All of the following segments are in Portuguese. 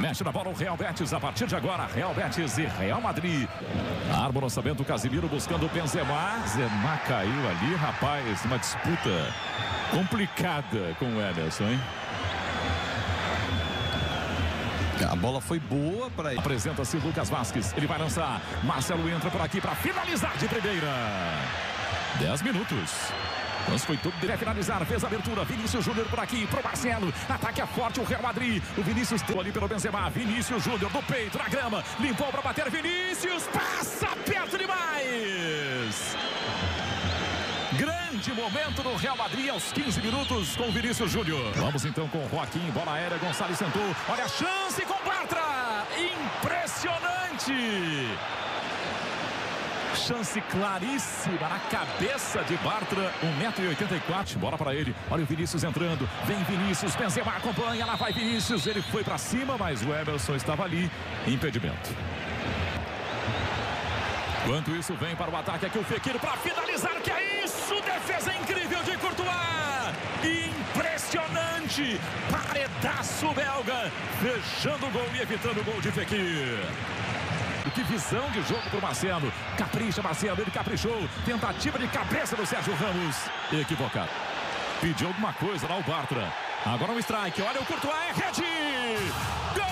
Mexe na bola o Real Betis. A partir de agora, Real Betis e Real Madrid. Arma o lançamento, o Casemiro buscando o Benzema. Benzema caiu ali, rapaz. Uma disputa complicada com o Ederson, hein? A bola foi boa para ele. Apresenta-se Lucas Vazquez. Ele vai lançar. Marcelo entra por aqui para finalizar de primeira. 10 minutos. Mas foi todo direto finalizar, fez a abertura. Vinícius Júnior por aqui, pro Marcelo. Ataque é forte, o Real Madrid. O Vinícius deu ali pelo Benzema. Vinícius Júnior no peito, na grama. Limpou para bater. Vinícius passa perto demais. Grande momento do Real Madrid aos 15 minutos com o Vinícius Júnior. Vamos então com o Joaquim, bola aérea. Gonçalves sentou. Olha a chance com Bartra. Impressionante. Chance claríssima na cabeça de Bartra, 1,84 m, bola para ele, olha o Vinícius entrando, vem Vinícius, Benzema acompanha, lá vai Vinícius, ele foi para cima, mas o Emerson estava ali, impedimento. Enquanto isso vem para o ataque aqui o Fekir para finalizar, que é isso, defesa incrível de Courtois, impressionante, paredaço belga, fechando o gol e evitando o gol de Fekir. Que visão de jogo para o Marcelo. Capricha, Marcelo, ele caprichou. Tentativa de cabeça do Sérgio Ramos. Equivocado. Pediu alguma coisa lá o Bartra. Agora um strike. Olha o Courtois, é rede! Gol!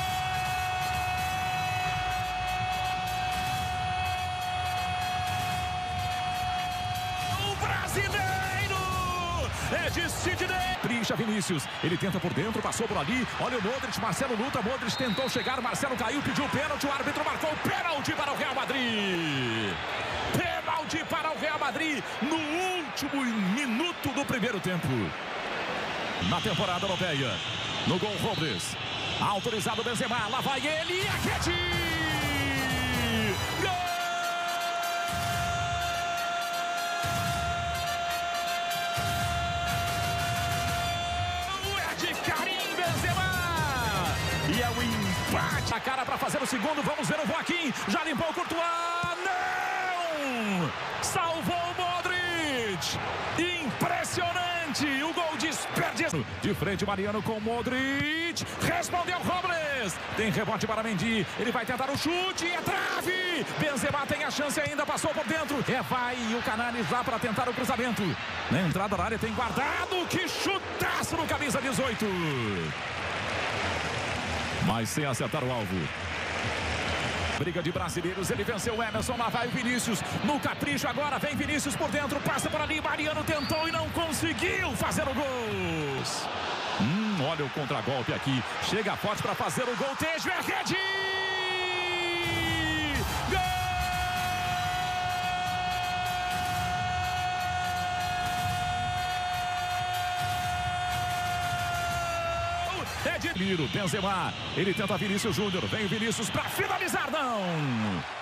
O brasileiro! É de Sidney! Capricha Vinícius. Ele tenta por dentro, passou por ali. Olha o Modric, Marcelo luta. Modric tentou chegar, Marcelo caiu, pediu o pênalti. O árbitro marcou o pênalti para o Real Madrid. Pênalti para o Real Madrid no último minuto do primeiro tempo. Na temporada europeia. No gol Robles. Autorizado Benzema. Lá vai ele. E a rede! Gol! Bate a cara para fazer o segundo, vamos ver o Joaquim, já limpou o Courtois, não! Salvou o Modric, impressionante, o gol desperdiçado. De frente Mariano com o Modric, respondeu Robles, tem rebote para Mendy, ele vai tentar o chute, é trave! Benzema tem a chance ainda, passou por dentro, é vai o Cananes lá para tentar o cruzamento. Na entrada da área tem guardado, que chutaço no camisa 18! Mas sem acertar o alvo. Briga de brasileiros, ele venceu o Emerson, lá vai o Vinícius. No capricho agora, vem Vinícius por dentro, passa por ali, Mariano tentou e não conseguiu fazer o gol. Olha o contragolpe aqui, chega forte para fazer o gol, Tejo é rede! É de Benzema, ele tenta Vinícius Júnior, vem o Vinícius para finalizar, não!